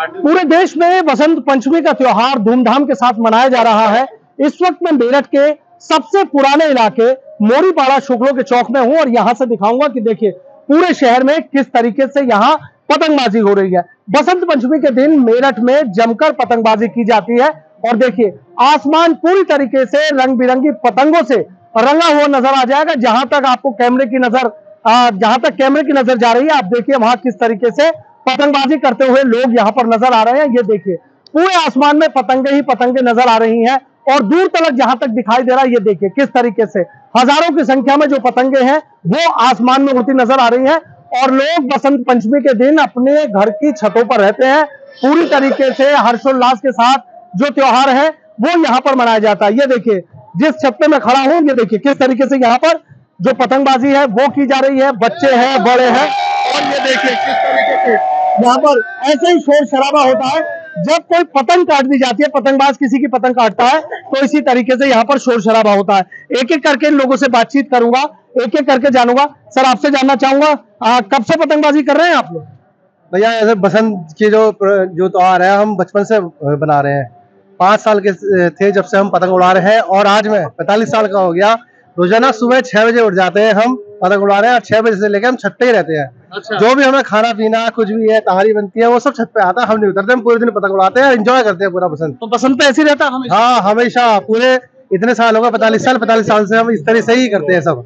पूरे देश में बसंत पंचमी का त्योहार धूमधाम के साथ मनाया जा रहा है। इस वक्त मैं मेरठ के सबसे पुराने इलाके मोरीपाड़ा शुक्लो के चौक में हूं और यहां से दिखाऊंगा कि देखिए पूरे शहर में किस तरीके से यहां पतंगबाजी हो रही है। बसंत पंचमी के दिन मेरठ में जमकर पतंगबाजी की जाती है और देखिए आसमान पूरी तरीके से रंग बिरंगी पतंगों से रंगा हुआ नजर आ जाएगा। जहां तक कैमरे की नजर जा रही है, आप देखिए वहां किस तरीके से पतंगबाजी करते हुए लोग यहाँ पर नजर आ रहे हैं। ये देखिए पूरे आसमान में पतंगे ही पतंगे नजर आ रही हैं और दूर तक जहां तक दिखाई दे रहा है ये देखिए किस तरीके से हजारों की संख्या में जो पतंगे हैं वो आसमान में उड़ती नजर आ रही हैं। और लोग बसंत पंचमी के दिन अपने घर की छतों पर रहते हैं, पूरी तरीके से हर्षोल्लास के साथ जो त्योहार है वो यहाँ पर मनाया जाता है। ये देखिए जिस छत पे मैं खड़ा हूँ ये देखिए किस तरीके से यहाँ पर जो पतंगबाजी है वो की जा रही है। बच्चे हैं, बड़े हैं और ये देखिए किस तरीके से यहाँ पर ऐसे ही शोर शराबा होता है। जब कोई पतंग काट दी जाती है, पतंगबाज किसी की पतंग काटता है तो इसी तरीके से यहाँ पर शोर शराबा होता है। एक एक करके इन लोगों से बातचीत करूंगा, एक एक करके जानूंगा। सर आपसे जानना चाहूंगा कब से पतंगबाजी कर रहे हैं आप लोग? भैया ऐसे बसंत के जो त्योहार है हम बचपन से बना रहे हैं। 5 साल के थे जब से हम पतंग उड़ा रहे हैं और आज मैं 45 साल का हो गया। रोजाना सुबह 6 बजे उठ जाते हैं, हम पतंग उड़ा रहे हैं और 6 बजे से लेकर हम छत पे ही रहते हैं। अच्छा। जो भी हमें खाना पीना कुछ भी है, तहारी बनती है, वो सब छत पे आता है, हम नहीं उतरते, हम पूरे दिन पतंग उड़ाते हैं और एंजॉय करते हैं पूरा बसंत। तो बसंत पे ऐसे ही रहता है? हाँ हमेशा, पूरे इतने साल होगा, 45 साल से हम इस तरह से ही करते हैं सब।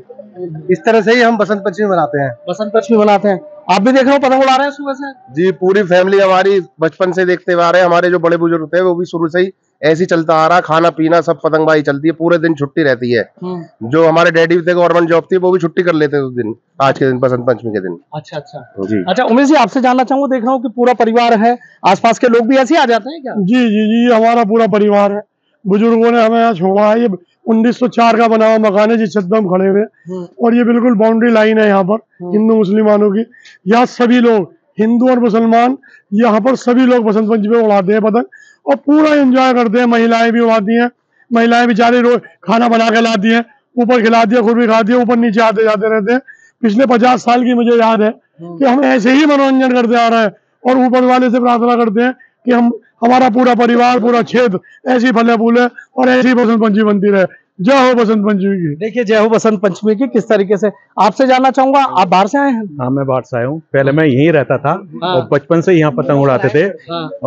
इस तरह से ही हम बसंत पंचमी मनाते हैं। बसंत पंचमी मनाते हैं। आप भी देख रहे हो पतंग उड़ा रहे हैं सुबह से? जी पूरी फैमिली हमारी बचपन से देखते हुए आ रहे हैं। हमारे जो बड़े बुजुर्ग थे वो भी शुरू से ही ऐसी चलता आ रहा, खाना पीना सब पतंगबाजी चलती है, पूरे दिन छुट्टी रहती है। जो हमारे डैडी थे गवर्नमेंट जॉब थी वो भी छुट्टी कर लेते थे उस दिन, आज के दिन बसंत पंचमी के दिन। अच्छा अच्छा जी। अच्छा उमेश जी आपसे जानना चाहूंगा, देख रहा हूँ कि पूरा परिवार है, आसपास के लोग भी ऐसे आ जाते हैं क्या? जी जी जी हमारा पूरा परिवार है। बुजुर्गों ने हमें यहाँ छोड़ा है, ये 1904 का बना हुआ मकान है जिस छत पर हम खड़े हुए और ये बिल्कुल बाउंड्री लाइन है यहाँ पर हिंदू मुसलमानों की। यहाँ सभी लोग हिंदू और मुसलमान यहाँ पर सभी लोग बसंत पंचमी उड़ाते हैं पतंग और पूरा एंजॉय करते हैं। महिलाएं भी उड़ाती हैं, महिलाएं बेचारी रोज खाना बना के लाती है, ऊपर खिलाती है, खुद भी खाती है, ऊपर नीचे आते जाते रहते हैं। पिछले 50 साल की मुझे याद है कि हम ऐसे ही मनोरंजन करते आ रहे हैं और ऊपर वाले से प्रार्थना करते हैं कि हमारा पूरा परिवार पूरा क्षेत्र ऐसी फले फूले और ऐसी बसंत पंचमी बनती रहे। जय हो बसंत पंचमी की। देखिए जय हो बसंत पंचमी की किस तरीके से। आपसे जानना चाहूंगा आप बाहर से आए हैं? हाँ मैं बाहर से आया हूँ, पहले मैं यहीं रहता था और बचपन से यहाँ पतंग उड़ाते थे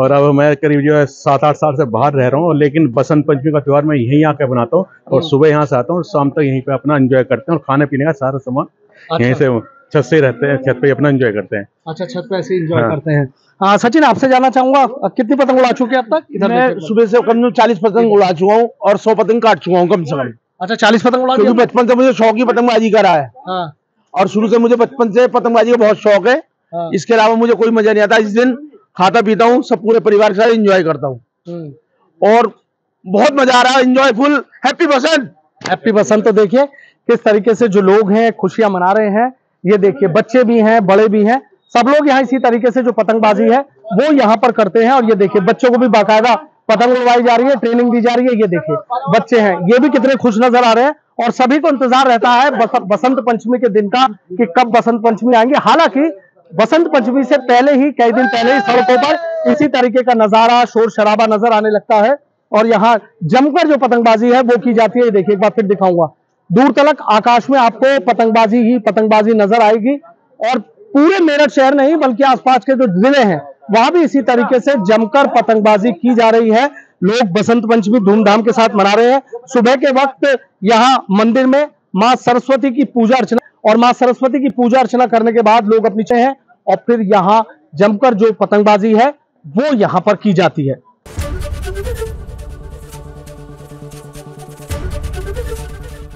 और अब मैं करीब जो है 7-8 साल से बाहर रह रहा हूँ, लेकिन बसंत पंचमी का त्योहार मैं यहीं आके बनाता हूँ और सुबह यहाँ से आता हूँ और शाम तक यहीं पे अपना एंजॉय करते हैं और खाने पीने का सारा सामान यहीं से छत से रहते हैं, छत पे अपना एंजॉय करते हैं। अच्छा छत पे ऐसे एंजॉय करते हैं। हाँ सचिन आपसे जानना चाहूंगा कितनी पतंग उड़ा चुके हैं अब तक? मैं सुबह से कम से 40 पतंग उड़ा चुका हूँ और 100 पतंग काट चुका हूँ कम से कम। अच्छा 40 पतंग उड़ा, क्योंकि बचपन से मुझे शौक ही पतंगबाजी का रहा है। हाँ। और शुरू से मुझे बचपन से पतंगबाजी का बहुत शौक है। हाँ। इसके अलावा मुझे कोई मजा नहीं आता। इस दिन खाता पीता हूँ, सब पूरे परिवार के साथ एंजॉय करता हूँ और बहुत मजा आ रहा है। Enjoyful happy Basant, happy Basant. तो देखिये किस तरीके से जो लोग हैं खुशियां मना रहे हैं, ये देखिए बच्चे भी हैं, बड़े भी हैं, सब लोग यहाँ इसी तरीके से जो पतंगबाजी है वो यहाँ पर करते हैं। और ये देखिए बच्चों को भी बाकायदा पतंग उड़वाई जा रही है, ट्रेनिंग दी जा रही है। ये देखिए बच्चे हैं, ये भी कितने खुश नजर आ रहे हैं और सभी को इंतजार रहता है बसंत पंचमी के दिन का कि कब बसंत पंचमी आएंगे। हालांकि बसंत पंचमी से पहले ही, कई दिन पहले ही सड़कों पर इसी तरीके का नजारा, शोर शराबा नजर आने लगता है और यहाँ जमकर जो पतंगबाजी है वो की जाती है। ये देखिए एक बार फिर दिखाऊंगा, दूर तक आकाश में आपको पतंगबाजी ही पतंगबाजी नजर आएगी और पूरे मेरठ शहर नहीं बल्कि आसपास के जो जिले हैं वहां भी इसी तरीके से जमकर पतंगबाजी की जा रही है। लोग बसंत पंचमी धूमधाम के साथ मना रहे हैं। सुबह के वक्त यहाँ मंदिर में माँ सरस्वती की पूजा अर्चना और माँ सरस्वती की पूजा अर्चना करने के बाद लोग अपनी चाहे हैं और फिर यहाँ जमकर जो पतंगबाजी है वो यहाँ पर की जाती है।